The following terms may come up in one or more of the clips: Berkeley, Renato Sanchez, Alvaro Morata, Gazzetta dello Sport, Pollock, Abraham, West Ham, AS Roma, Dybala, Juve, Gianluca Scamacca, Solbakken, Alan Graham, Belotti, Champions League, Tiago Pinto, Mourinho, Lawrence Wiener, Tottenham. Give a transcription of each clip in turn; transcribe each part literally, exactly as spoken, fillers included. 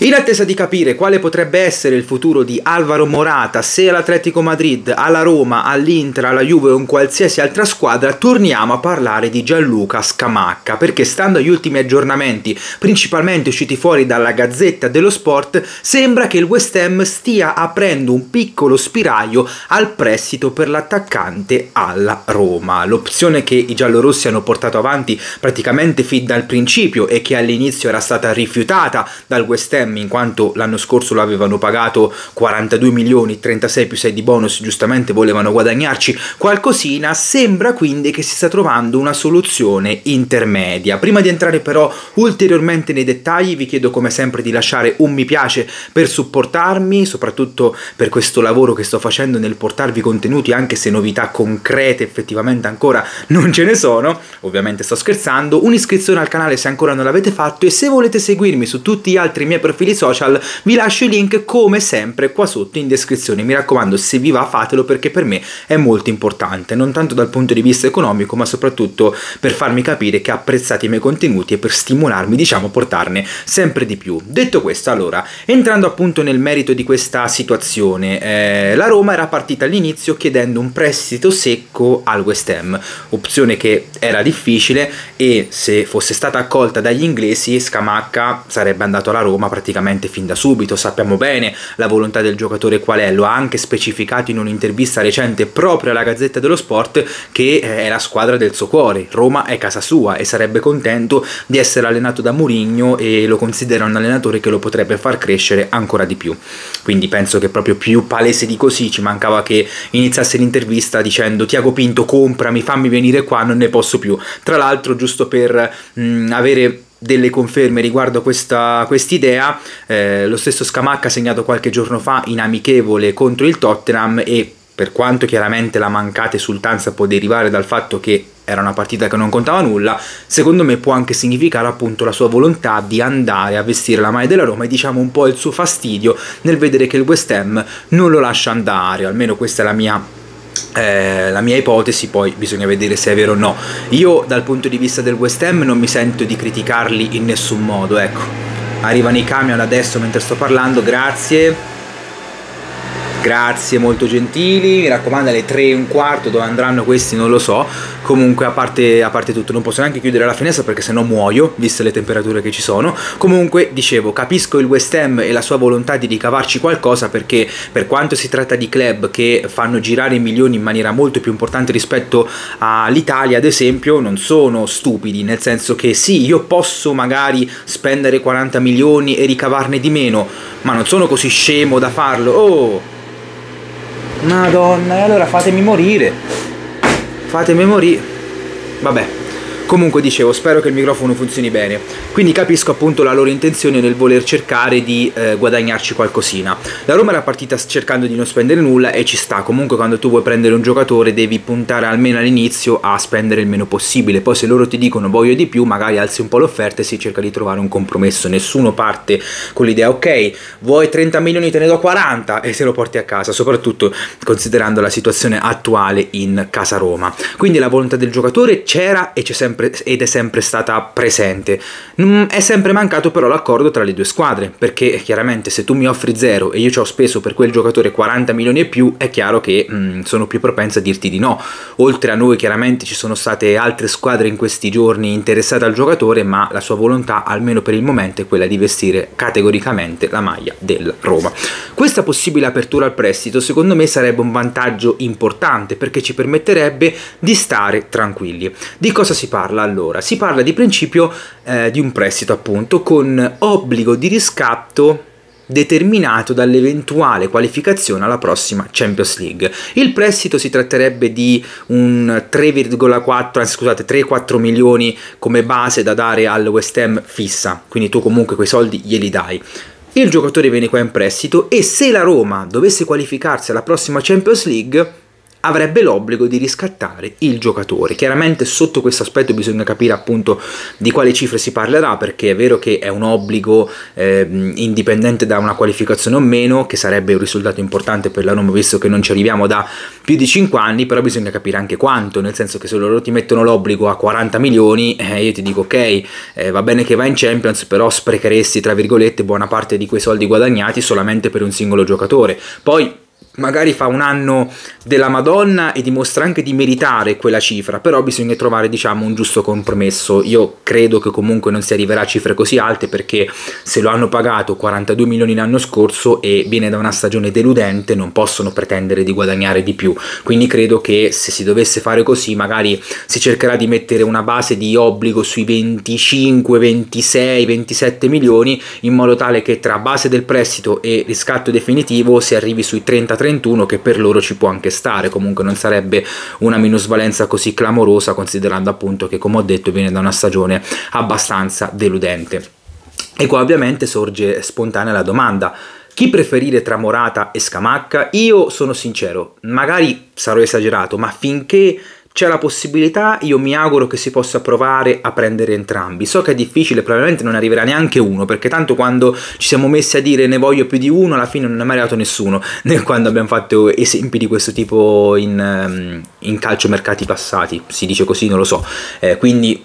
In attesa di capire quale potrebbe essere il futuro di Alvaro Morata, se all'Atletico Madrid, alla Roma, all'Inter, alla Juve o in qualsiasi altra squadra, torniamo a parlare di Gianluca Scamacca, perché stando agli ultimi aggiornamenti, principalmente usciti fuori dalla Gazzetta dello Sport, sembra che il West Ham stia aprendo un piccolo spiraglio al prestito per l'attaccante alla Roma. L'opzione che i giallorossi hanno portato avanti praticamente fin dal principio e che all'inizio era stata rifiutata dal West Ham, in quanto l'anno scorso lo avevano pagato quarantadue milioni, trentasei più sei di bonus, giustamente volevano guadagnarci qualcosina, sembra quindi che si sta trovando una soluzione intermedia. Prima di entrare però ulteriormente nei dettagli vi chiedo come sempre di lasciare un mi piace per supportarmi, soprattutto per questo lavoro che sto facendo nel portarvi contenuti, anche se novità concrete effettivamente ancora non ce ne sono, ovviamente sto scherzando, un'iscrizione al canale se ancora non l'avete fatto, e se volete seguirmi su tutti gli altri miei profili social vi lascio i link come sempre qua sotto in descrizione. Mi raccomando, se vi va fatelo, perché per me è molto importante, non tanto dal punto di vista economico ma soprattutto per farmi capire che apprezzate i miei contenuti e per stimolarmi, diciamo, a portarne sempre di più. Detto questo, allora, entrando appunto nel merito di questa situazione, eh, la Roma era partita all'inizio chiedendo un prestito secco al West Ham, opzione che era difficile, e se fosse stata accolta dagli inglesi Scamacca sarebbe andato alla Roma praticamente fin da subito. Sappiamo bene la volontà del giocatore qual è, lo ha anche specificato in un'intervista recente proprio alla Gazzetta dello Sport, che è la squadra del suo cuore, Roma è casa sua e sarebbe contento di essere allenato da Mourinho e lo considera un allenatore che lo potrebbe far crescere ancora di più. Quindi penso che proprio più palese di così ci mancava che iniziasse l'intervista dicendo Tiago Pinto comprami, fammi venire qua, non ne posso più. Tra l'altro, giusto per mh, avere delle conferme riguardo a questa quest'idea, eh, lo stesso Scamacca ha segnato qualche giorno fa in amichevole contro il Tottenham, e per quanto chiaramente la mancata esultanza può derivare dal fatto che era una partita che non contava nulla, secondo me può anche significare appunto la sua volontà di andare a vestire la maglia della Roma e, diciamo, un po' il suo fastidio nel vedere che il West Ham non lo lascia andare. Almeno questa è la mia Eh, la mia ipotesi, poi bisogna vedere se è vero o no. Io dal punto di vista del West Ham non mi sento di criticarli in nessun modo, ecco. Arrivano i camion adesso mentre sto parlando, grazie, grazie, molto gentili. Mi raccomando, alle tre e un quarto dove andranno questi non lo so. Comunque, a parte, a parte tutto, non posso neanche chiudere la finestra perché sennò muoio, viste le temperature che ci sono. Comunque, dicevo, capisco il West Ham e la sua volontà di ricavarci qualcosa, perché per quanto si tratta di club che fanno girare i milioni in maniera molto più importante rispetto all'Italia, ad esempio, non sono stupidi, nel senso che sì, io posso magari spendere quaranta milioni e ricavarne di meno, ma non sono così scemo da farlo. Oh, Madonna, e allora fatemi morire. Fatemi morire. Vabbè, comunque dicevo, spero che il microfono funzioni bene. Quindi capisco appunto la loro intenzione nel voler cercare di eh, guadagnarci qualcosina. La Roma era partita cercando di non spendere nulla e ci sta. Comunque, quando tu vuoi prendere un giocatore devi puntare almeno all'inizio a spendere il meno possibile. Poi se loro ti dicono voglio di più, magari alzi un po' l'offerta e si cerca di trovare un compromesso. Nessuno parte con l'idea ok, vuoi trenta milioni, te ne do quaranta, e se lo porti a casa, soprattutto considerando la situazione attuale in casa Roma. Quindi la volontà del giocatore c'era e c'è sempre ed è sempre stata presente. È sempre mancato però l'accordo tra le due squadre, perché chiaramente se tu mi offri zero e io ci ho speso per quel giocatore quaranta milioni e più, è chiaro che mh, sono più propenso a dirti di no. Oltre a noi chiaramente ci sono state altre squadre in questi giorni interessate al giocatore, ma la sua volontà almeno per il momento è quella di vestire categoricamente la maglia del Roma. Questa possibile apertura al prestito secondo me sarebbe un vantaggio importante, perché ci permetterebbe di stare tranquilli. Di cosa si parla? Allora, si parla di principio eh, di un prestito appunto con obbligo di riscatto determinato dall'eventuale qualificazione alla prossima Champions League. Il prestito si tratterebbe di un tre virgola quattro, scusate, tre virgola quattro milioni come base da dare al West Ham fissa, quindi tu comunque quei soldi glieli dai. Il giocatore viene qua in prestito e se la Roma dovesse qualificarsi alla prossima Champions League avrebbe l'obbligo di riscattare il giocatore. Chiaramente sotto questo aspetto bisogna capire appunto di quali cifre si parlerà, perché è vero che è un obbligo eh, indipendente da una qualificazione o meno, che sarebbe un risultato importante per la Roma visto che non ci arriviamo da più di cinque anni, però bisogna capire anche quanto, nel senso che se loro ti mettono l'obbligo a quaranta milioni eh, io ti dico ok, eh, va bene che va in Champions, però sprecheresti tra virgolette buona parte di quei soldi guadagnati solamente per un singolo giocatore. Poi magari fa un anno della Madonna e dimostra anche di meritare quella cifra, però bisogna trovare diciamo un giusto compromesso. Io credo che comunque non si arriverà a cifre così alte, perché se lo hanno pagato quarantadue milioni l'anno scorso e viene da una stagione deludente, non possono pretendere di guadagnare di più. Quindi credo che se si dovesse fare così magari si cercherà di mettere una base di obbligo sui venticinque, ventisei, ventisette milioni, in modo tale che tra base del prestito e riscatto definitivo si arrivi sui trenta, trentuno, che per loro ci può anche stare. Comunque non sarebbe una minusvalenza così clamorosa, considerando appunto che, come ho detto, viene da una stagione abbastanza deludente. E qua ovviamente sorge spontanea la domanda: chi preferire tra Morata e Scamacca? Io sono sincero, magari sarò esagerato, ma finché c'è la possibilità io mi auguro che si possa provare a prendere entrambi. So che è difficile, probabilmente non arriverà neanche uno, perché tanto quando ci siamo messi a dire ne voglio più di uno alla fine non è mai arrivato nessuno, né quando abbiamo fatto esempi di questo tipo in, in calciomercati passati, si dice così, non lo so, eh, quindi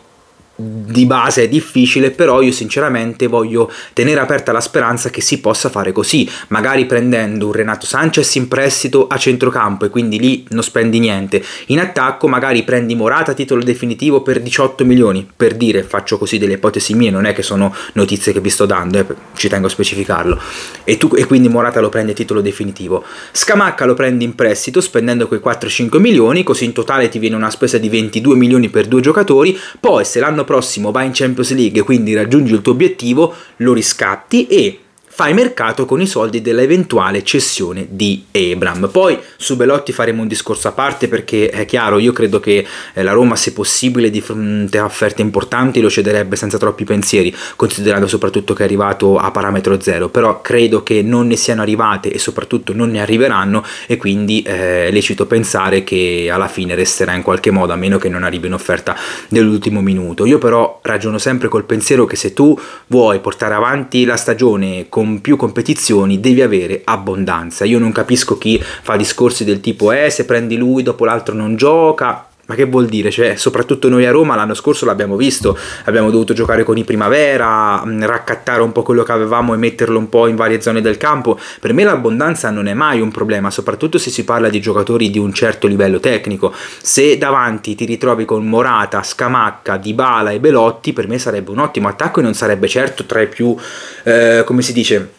di base è difficile, però io sinceramente voglio tenere aperta la speranza che si possa fare così, magari prendendo un Renato Sanchez in prestito a centrocampo e quindi lì non spendi niente, in attacco magari prendi Morata a titolo definitivo per diciotto milioni, per dire, faccio così delle ipotesi mie, non è che sono notizie che vi sto dando, eh, ci tengo a specificarlo, e, tu, e quindi Morata lo prendi a titolo definitivo, Scamacca lo prendi in prestito spendendo quei quattro cinque milioni, così in totale ti viene una spesa di ventidue milioni per due giocatori, poi se l'hanno prossimo va in Champions League e quindi raggiungi il tuo obiettivo, lo riscatti e fai mercato con i soldi dell'eventuale cessione di Abraham. Poi su Belotti faremo un discorso a parte, perché è chiaro, io credo che la Roma, se possibile, di fronte a offerte importanti lo cederebbe senza troppi pensieri, considerando soprattutto che è arrivato a parametro zero, però credo che non ne siano arrivate e soprattutto non ne arriveranno, e quindi è lecito pensare che alla fine resterà in qualche modo, a meno che non arrivi un'offerta dell'ultimo minuto. Io però ragiono sempre col pensiero che se tu vuoi portare avanti la stagione con più competizioni devi avere abbondanza. Io non capisco chi fa discorsi del tipo eh se prendi lui dopo l'altro non gioca, ma che vuol dire? Cioè, soprattutto noi a Roma l'anno scorso l'abbiamo visto, abbiamo dovuto giocare con i Primavera, raccattare un po' quello che avevamo e metterlo un po' in varie zone del campo. Per me l'abbondanza non è mai un problema, soprattutto se si parla di giocatori di un certo livello tecnico. Se davanti ti ritrovi con Morata, Scamacca, Dybala e Belotti, per me sarebbe un ottimo attacco e non sarebbe certo tra i più, eh, come si dice,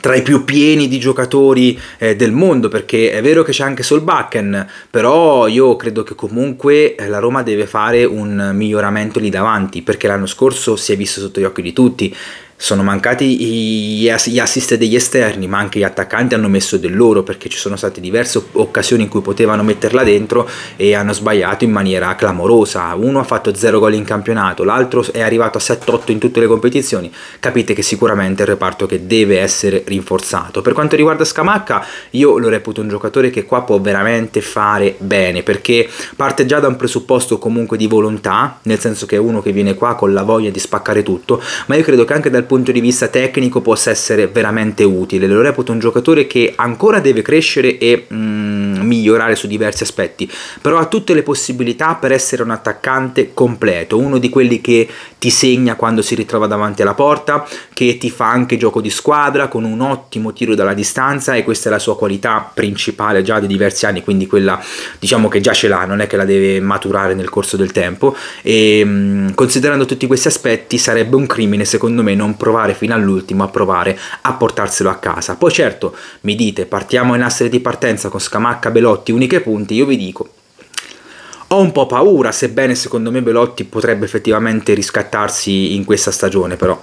tra i più pieni di giocatori eh, del mondo, perché è vero che c'è anche Solbakken, però io credo che comunque la Roma deve fare un miglioramento lì davanti, perché l'anno scorso si è visto sotto gli occhi di tutti. Sono mancati gli assist degli esterni, ma anche gli attaccanti hanno messo del loro, perché ci sono state diverse occasioni in cui potevano metterla dentro e hanno sbagliato in maniera clamorosa. Uno ha fatto zero gol in campionato, l'altro è arrivato a sette otto in tutte le competizioni. Capite che sicuramente è un reparto che deve essere rinforzato. Per quanto riguarda Scamacca, io lo reputo un giocatore che qua può veramente fare bene, perché parte già da un presupposto comunque di volontà, nel senso che è uno che viene qua con la voglia di spaccare tutto, ma io credo che anche dal punto punto di vista tecnico possa essere veramente utile. Lo reputo un giocatore che ancora deve crescere e mm, migliorare su diversi aspetti, però ha tutte le possibilità per essere un attaccante completo, uno di quelli che ti segna quando si ritrova davanti alla porta, che ti fa anche gioco di squadra con un ottimo tiro dalla distanza, e questa è la sua qualità principale già da diversi anni, quindi quella diciamo che già ce l'ha, non è che la deve maturare nel corso del tempo, e mm, considerando tutti questi aspetti sarebbe un crimine secondo me non provare fino all'ultimo a provare a portarselo a casa. Poi certo mi dite partiamo in asse di partenza con Scamacca, Belotti, uniche punti, io vi dico ho un po' paura, sebbene secondo me Belotti potrebbe effettivamente riscattarsi in questa stagione, però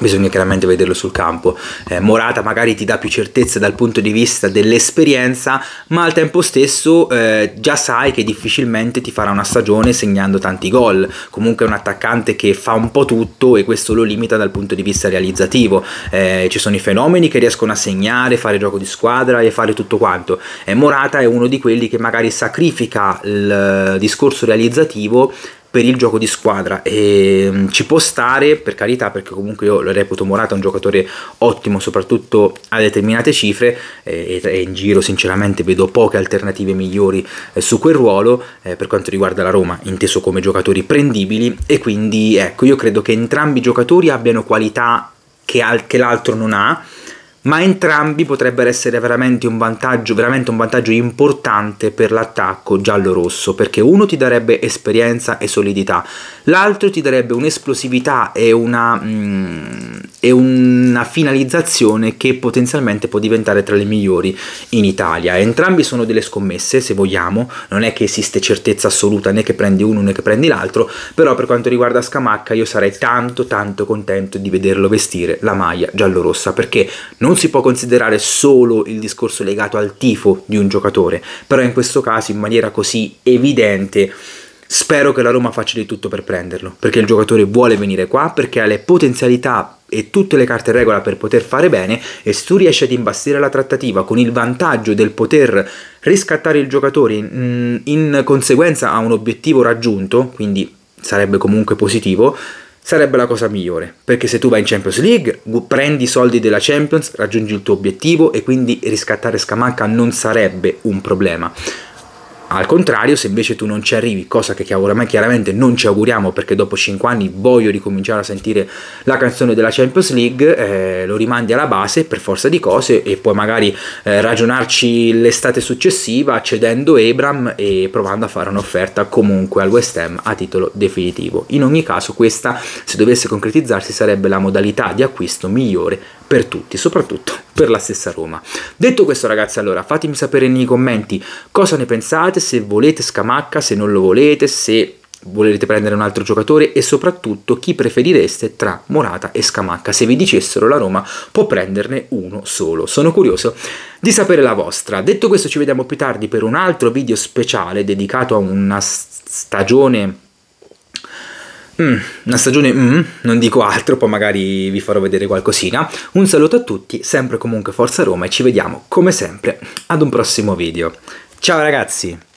bisogna chiaramente vederlo sul campo. eh, Morata magari ti dà più certezza dal punto di vista dell'esperienza, ma al tempo stesso eh, già sai che difficilmente ti farà una stagione segnando tanti gol. Comunque è un attaccante che fa un po' tutto e questo lo limita dal punto di vista realizzativo. Eh, ci sono i fenomeni che riescono a segnare, fare gioco di squadra e fare tutto quanto, e Morata è uno di quelli che magari sacrifica il discorso realizzativo per il gioco di squadra. E ci può stare, per carità, perché comunque io lo reputo Morata un giocatore ottimo, soprattutto a determinate cifre, e, e in giro sinceramente vedo poche alternative migliori eh, su quel ruolo, eh, per quanto riguarda la Roma, inteso come giocatori prendibili. E quindi ecco, io credo che entrambi i giocatori abbiano qualità che, che l'altro non ha, ma entrambi potrebbero essere veramente un vantaggio, veramente un vantaggio importante per l'attacco giallo-rosso, perché uno ti darebbe esperienza e solidità, l'altro ti darebbe un'esplosività e una, mm, e una finalizzazione che potenzialmente può diventare tra le migliori in Italia. Entrambi sono delle scommesse, se vogliamo, non è che esiste certezza assoluta né che prendi uno né che prendi l'altro, però per quanto riguarda Scamacca io sarei tanto tanto contento di vederlo vestire la maglia giallo-rossa, perché non Non si può considerare solo il discorso legato al tifo di un giocatore, però in questo caso in maniera così evidente. Spero che la Roma faccia di tutto per prenderlo, perché il giocatore vuole venire qua, perché ha le potenzialità e tutte le carte in regola per poter fare bene, e se tu riesci ad imbastire la trattativa con il vantaggio del poter riscattare il giocatore in, in conseguenza a un obiettivo raggiunto, quindi sarebbe comunque positivo, sarebbe la cosa migliore, perché se tu vai in Champions League prendi i soldi della Champions, raggiungi il tuo obiettivo, e quindi riscattare Scamacca non sarebbe un problema. Al contrario, se invece tu non ci arrivi, cosa che ormai chiaramente non ci auguriamo, perché dopo cinque anni voglio ricominciare a sentire la canzone della Champions League, eh, lo rimandi alla base per forza di cose, e poi magari eh, ragionarci l'estate successiva cedendo Abraham e provando a fare un'offerta comunque al West Ham a titolo definitivo. In ogni caso questa, se dovesse concretizzarsi, sarebbe la modalità di acquisto migliore per tutti, soprattutto per la stessa Roma. Detto questo ragazzi, allora fatemi sapere nei commenti cosa ne pensate, se volete Scamacca, se non lo volete, se volete prendere un altro giocatore, e soprattutto chi preferireste tra Morata e Scamacca se vi dicessero la Roma può prenderne uno solo. Sono curioso di sapere la vostra. Detto questo, ci vediamo più tardi per un altro video speciale dedicato a una stagione... Mm, una stagione, mm, non dico altro, poi magari vi farò vedere qualcosina. Un saluto a tutti, sempre comunque forza Roma, e ci vediamo come sempre ad un prossimo video. Ciao ragazzi!